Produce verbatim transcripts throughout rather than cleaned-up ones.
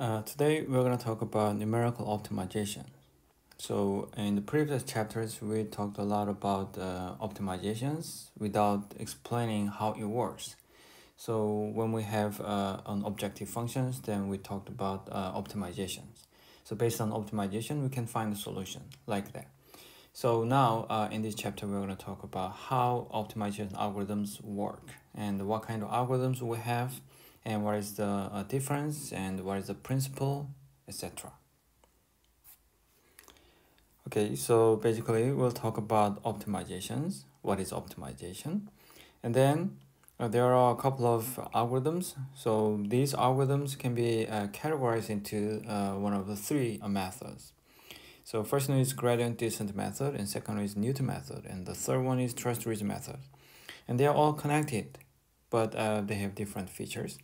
Uh, today we're going to talk about numerical optimization. So in the previous chapters we talked a lot about uh, optimizations without explaining how it works. So when we have uh, an objective functions, then we talked about uh, optimizations. So based on optimization we can find a solution like that. So now uh, in this chapter we're going to talk about how optimization algorithms work and what kind of algorithms we have, and what is the uh, difference, and what is the principle, et cetera. Okay, so basically we'll talk about optimizations, what is optimization, and then uh, there are a couple of algorithms. So these algorithms can be uh, categorized into uh, one of the three uh, methods. So first one is gradient descent method, and second one is Newton method, and the third one is Trowbridge method. And they are all connected, but uh, they have different features.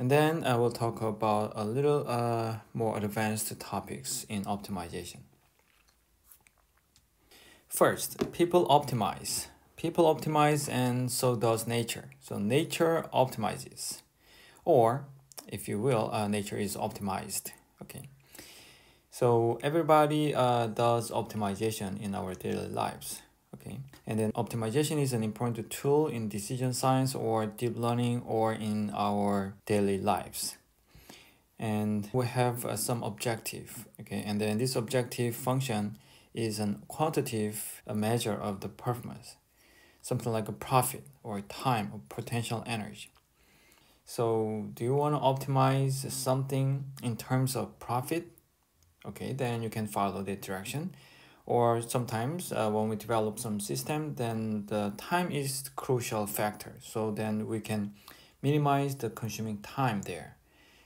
And then I will talk about a little uh, more advanced topics in optimization. First, people optimize. People optimize, and so does nature. So nature optimizes, or if you will, uh, nature is optimized. Okay. So everybody uh, does optimization in our daily lives. Okay, and then optimization is an important tool in decision science or deep learning or in our daily lives. And we have uh, some objective, okay, and then this objective function is a quantitative measure of the performance, something like a profit or time or potential energy. So do you want to optimize something in terms of profit? Okay, then you can follow that direction. Or sometimes uh, when we develop some system, then the time is crucial factor. So then we can minimize the consuming time there.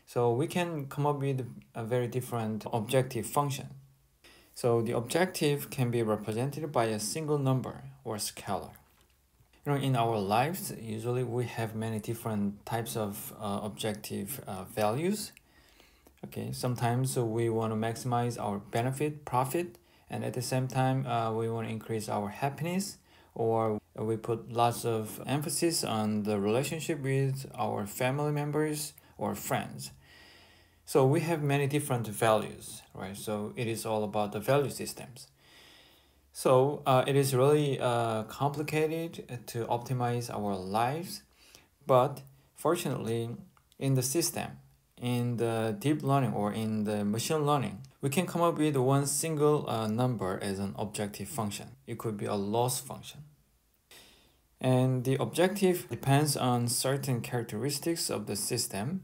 So we can come up with a very different objective function. So the objective can be represented by a single number or scalar. You know, in our lives, usually we have many different types of uh, objective uh, values. Okay, sometimes we want to maximize our benefit, profit, and at the same time, uh, we want to increase our happiness, or we put lots of emphasis on the relationship with our family members or friends. So we have many different values, right? So it is all about the value systems. So uh, it is really uh, complicated to optimize our lives, but fortunately, in the system, in the deep learning or in the machine learning, we can come up with one single uh, number as an objective function. It could be a loss function. And the objective depends on certain characteristics of the system.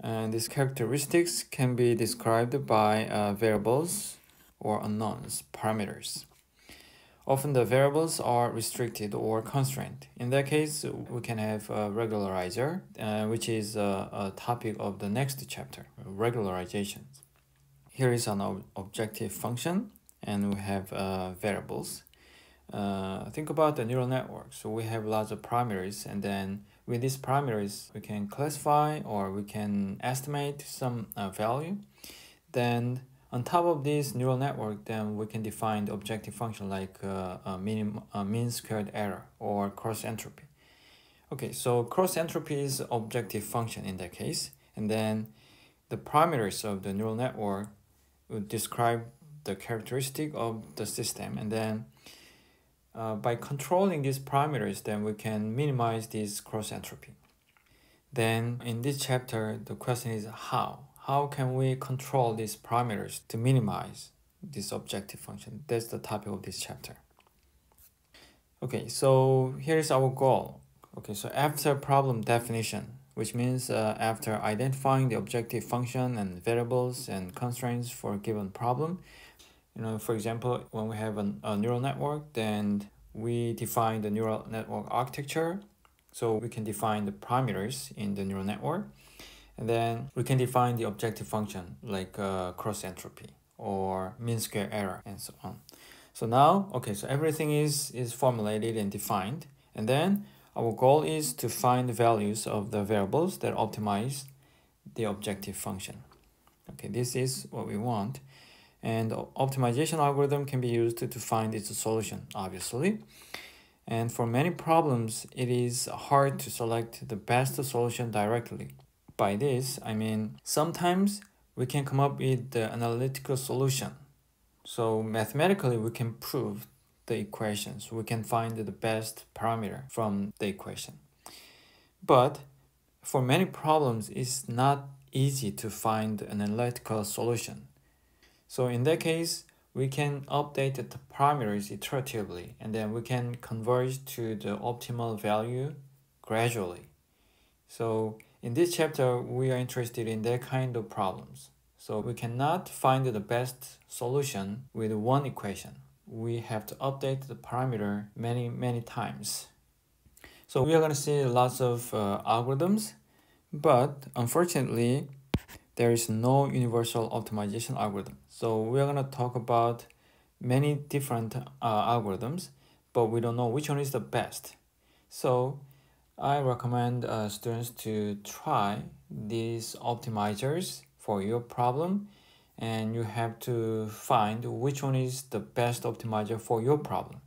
And these characteristics can be described by uh, variables or unknowns, parameters. Often the variables are restricted or constrained. In that case, we can have a regularizer, uh, which is a, a topic of the next chapter, regularizations. Here is an ob objective function, and we have uh, variables. Uh, think about the neural network. So we have lots of parameters, and then with these parameters, we can classify or we can estimate some uh, value. Then on top of this neural network, then we can define the objective function like uh, a, minim a mean squared error or cross entropy. Okay, so cross entropy is objective function in that case. And then the parameters of the neural network would describe the characteristic of the system. And then uh, by controlling these parameters, then we can minimize this cross entropy. Then in this chapter, the question is how? How can we control these parameters to minimize this objective function? That's the topic of this chapter. Okay, so here's our goal. Okay, so after problem definition, which means uh, after identifying the objective function and variables and constraints for a given problem, you know, for example, when we have an, a neural network, then we define the neural network architecture. So we can define the parameters in the neural network. And then we can define the objective function like uh, cross entropy or mean square error and so on. So now, okay, so everything is, is formulated and defined. And then our goal is to find the values of the variables that optimize the objective function. Okay, this is what we want. And optimization algorithm can be used to, to find its solution, obviously. And for many problems, it is hard to select the best solution directly. by this, I mean, sometimes we can come up with the analytical solution. So mathematically, we can prove the equations. We can find the best parameter from the equation. But for many problems, it's not easy to find an analytical solution. So in that case, we can update the parameters iteratively, and then we can converge to the optimal value gradually. So in this chapter, we are interested in that kind of problems. So we cannot find the best solution with one equation. We have to update the parameter many, many times. So we are going to see lots of uh, algorithms, but unfortunately, there is no universal optimization algorithm. So we are going to talk about many different uh, algorithms, but we don't know which one is the best. So I recommend uh, students to try these optimizers for your problem, and you have to find which one is the best optimizer for your problem.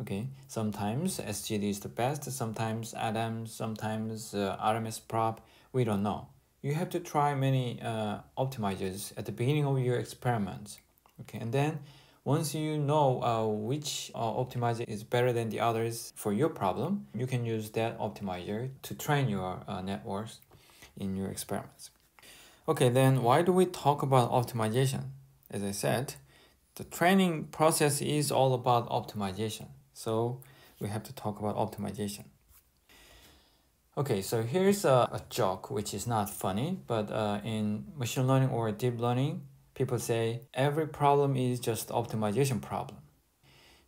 Okay, sometimes S G D is the best, sometimes A D A M, sometimes uh, R M S prop, we don't know. You have to try many uh, optimizers at the beginning of your experiments. Okay, and then once you know uh, which uh, optimizer is better than the others for your problem, you can use that optimizer to train your uh, networks in your experiments. Okay, then why do we talk about optimization? As I said, the training process is all about optimization. So we have to talk about optimization. Okay, so here's a, a joke, which is not funny, but uh, in machine learning or deep learning, people say every problem is just optimization problem.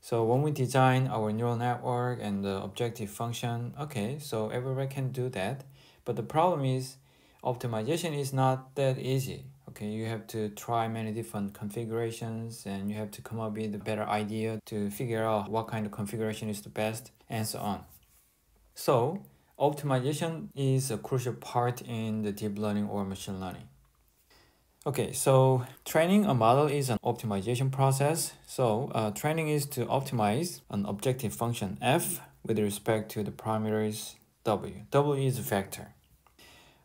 So when we design our neural network and the objective function, okay, so everyone can do that. But the problem is optimization is not that easy. Okay, you have to try many different configurations, and you have to come up with a better idea to figure out what kind of configuration is the best, and so on. So optimization is a crucial part in the deep learning or machine learning. Okay, so training a model is an optimization process. So uh, training is to optimize an objective function f with respect to the parameters w. W is a vector.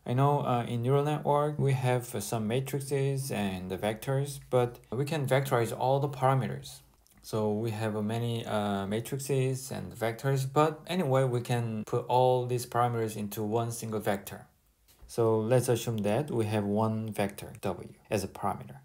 I know uh, in neural network, we have uh, some matrices and the vectors, but we can vectorize all the parameters. So we have uh, many uh, matrices and vectors, but anyway, we can put all these parameters into one single vector. So let's assume that we have one vector, w, as a parameter.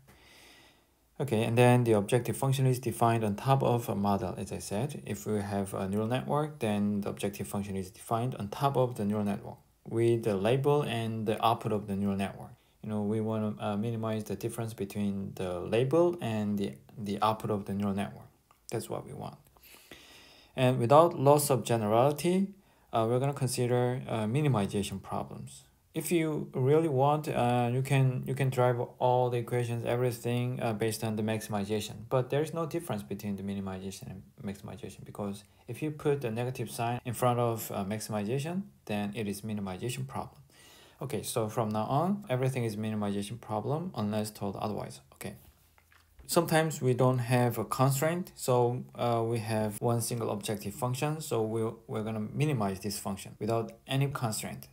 Okay, and then the objective function is defined on top of a model, as I said. If we have a neural network, then the objective function is defined on top of the neural network with the label and the output of the neural network. You know, we want to uh, minimize the difference between the label and the, the output of the neural network. That's what we want. And without loss of generality, uh, we're going to consider uh, minimization problems. If you really want, uh, you can you can drive all the equations, everything uh, based on the maximization. But there is no difference between the minimization and maximization, because if you put a negative sign in front of uh, maximization, then it is minimization problem. Okay, so from now on, everything is minimization problem unless told otherwise. Okay. Sometimes we don't have a constraint, so uh, we have one single objective function, so we'll, we're going to minimize this function without any constraint.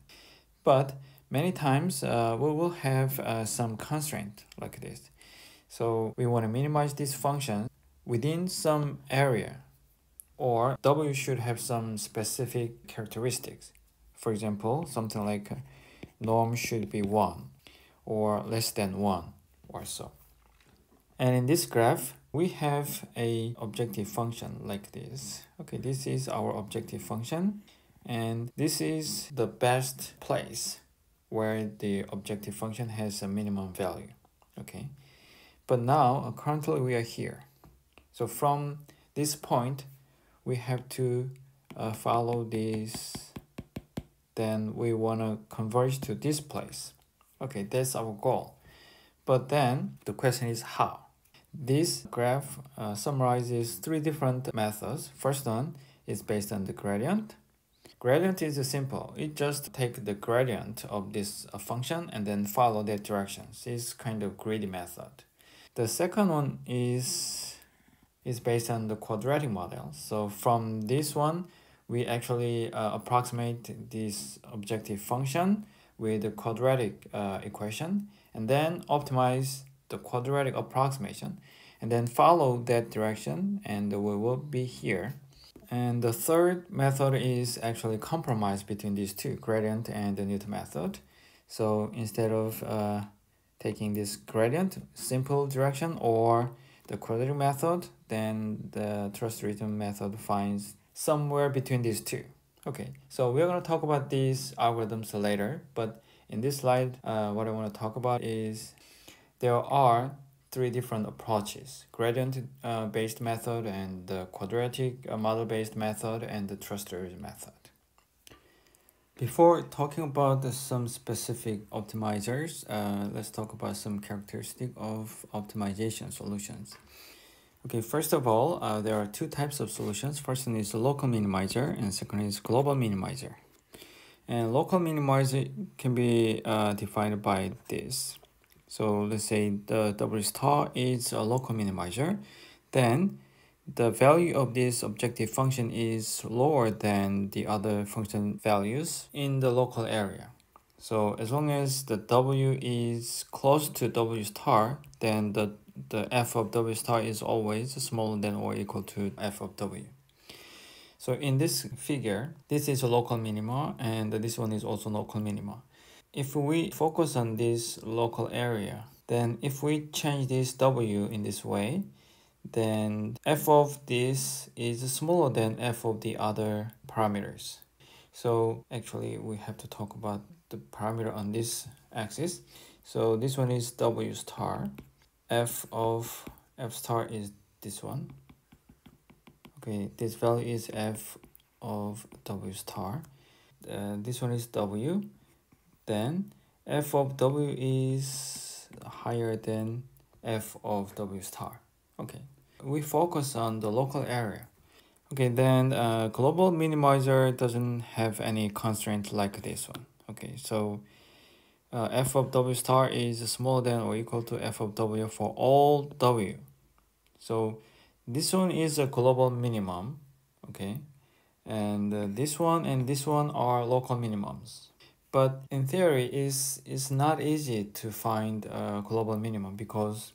But many times uh, we will have uh, some constraint like this. So we want to minimize this function within some area, or W should have some specific characteristics. For example, something like norm should be one or less than one or so. And in this graph, we have a objective function like this. Okay, this is our objective function. And this is the best place where the objective function has a minimum value. Okay, but now uh, currently we are here. So from this point, we have to uh, follow this. Then we want to converge to this place. Okay, that's our goal. But then the question is how? This graph uh, summarizes three different methods. First one is based on the gradient. Gradient is simple. It just take the gradient of this uh, function and then follow their directions. It's kind of greedy method. The second one is, is based on the quadratic model. So from this one, we actually uh, approximate this objective function with the quadratic uh, equation, and then optimize the quadratic approximation, and then follow that direction, and we will be here. And the third method is actually compromise between these two, gradient and the Newton method. So instead of uh, taking this gradient, simple direction, or the quadratic method, then the Trost-Riton method finds somewhere between these two. Okay, so we're going to talk about these algorithms later, but in this slide, uh, what I want to talk about is there are three different approaches: gradient uh, based method, and the quadratic uh, model based method, and the Trost-Riton method. Before talking about the, some specific optimizers, uh, let's talk about some characteristic of optimization solutions. Okay, first of all, uh, there are two types of solutions. First one is local minimizer, and second is global minimizer. And local minimizer can be uh, defined by this. So let's say the W star is a local minimizer, then the value of this objective function is lower than the other function values in the local area. So as long as the W is close to W star, then the, the F of W star is always smaller than or equal to F of W. So in this figure, this is a local minima, and this one is also local minima. If we focus on this local area, then if we change this W in this way, then F of this is smaller than F of the other parameters. So actually we have to talk about the parameter on this axis. So this one is W star. F of F star is this one. Okay, this value is F of W star. Uh, this one is W. Then F of W is higher than F of W star. Okay, we focus on the local area. Okay, then uh, global minimizer doesn't have any constraint like this one. Okay, so uh, F of W star is smaller than or equal to F of W for all W. So this one is a global minimum. Okay, and uh, this one and this one are local minimums. But in theory, it's, it's not easy to find a global minimum because,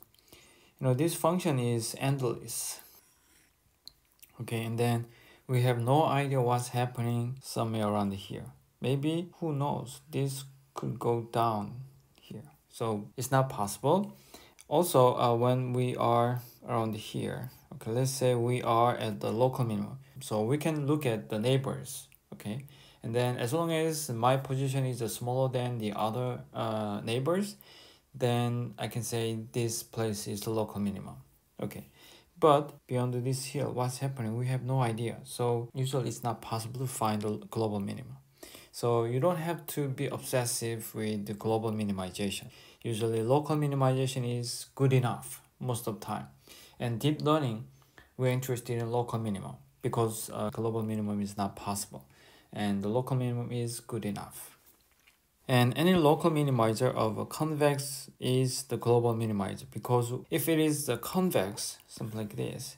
you know, this function is endless. Okay, and then we have no idea what's happening somewhere around here. Maybe, who knows, this could go down here. So it's not possible. Also, uh, when we are around here, okay, let's say we are at the local minimum. So we can look at the neighbors, okay? And then as long as my position is smaller than the other uh, neighbors, then I can say this place is the local minimum. Okay, but beyond this hill, what's happening? We have no idea. So usually it's not possible to find the global minimum. So you don't have to be obsessive with the global minimization. Usually local minimization is good enough most of the time. And deep learning, we're interested in local minimum because uh, global minimum is not possible. And the local minimum is good enough. And any local minimizer of a convex is the global minimizer, because if it is the convex, something like this,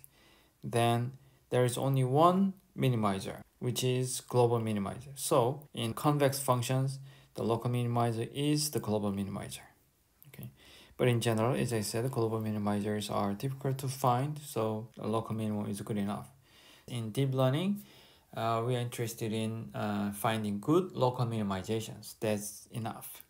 then there is only one minimizer, which is global minimizer. So in convex functions, the local minimizer is the global minimizer. Okay, but in general, as I said, global minimizers are difficult to find, so a local minimum is good enough. In deep learning, Uh, we are interested in uh, finding good local minimizations. That's enough.